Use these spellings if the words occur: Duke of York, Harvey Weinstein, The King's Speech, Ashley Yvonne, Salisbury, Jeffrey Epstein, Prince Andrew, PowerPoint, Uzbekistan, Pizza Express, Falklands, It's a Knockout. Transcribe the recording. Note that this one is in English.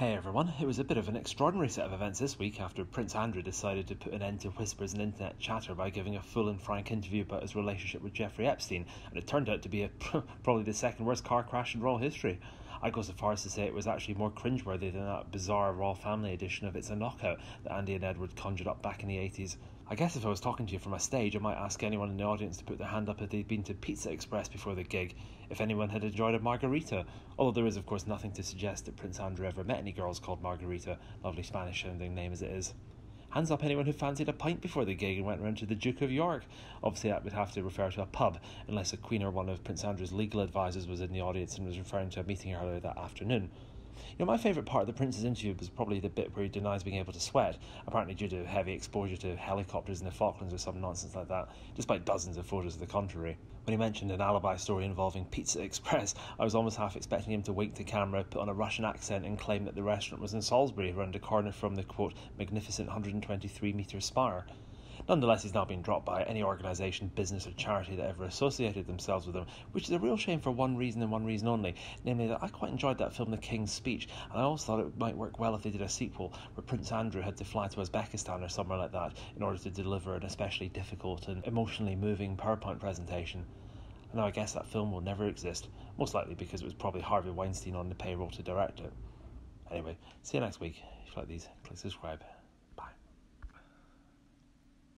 Hey everyone, it was a bit of an extraordinary set of events this week after Prince Andrew decided to put an end to whispers and internet chatter by giving a full and frank interview about his relationship with Jeffrey Epstein, and it turned out to be probably the second worst car crash in royal history. I'd go so far as to say it was actually more cringeworthy than that bizarre royal family edition of It's a Knockout that Andy and Edward conjured up back in the 80s. I guess if I was talking to you from a stage, I might ask anyone in the audience to put their hand up if they'd been to Pizza Express before the gig, if anyone had enjoyed a margarita. Although there is, of course, nothing to suggest that Prince Andrew ever met any girls called Margarita, lovely Spanish-sounding name as it is. Hands up anyone who fancied a pint before the gig and went round to the Duke of York. Obviously that would have to refer to a pub, unless a queen or one of Prince Andrew's legal advisors was in the audience and was referring to a meeting earlier that afternoon. You know, my favourite part of the Prince's interview was probably the bit where he denies being able to sweat, apparently due to heavy exposure to helicopters in the Falklands or some nonsense like that, despite dozens of photos of the contrary. When he mentioned an alibi story involving Pizza Express, I was almost half expecting him to wink to camera, put on a Russian accent and claim that the restaurant was in Salisbury, around a corner from the, quote, magnificent 123-metre spire. Nonetheless, he's now been dropped by any organisation, business or charity that ever associated themselves with him, which is a real shame for one reason and one reason only, namely that I quite enjoyed that film The King's Speech, and I also thought it might work well if they did a sequel where Prince Andrew had to fly to Uzbekistan or somewhere like that in order to deliver an especially difficult and emotionally moving PowerPoint presentation. And now I guess that film will never exist, most likely because it was probably Harvey Weinstein on the payroll to direct it. Anyway, see you next week. If you like these, click subscribe.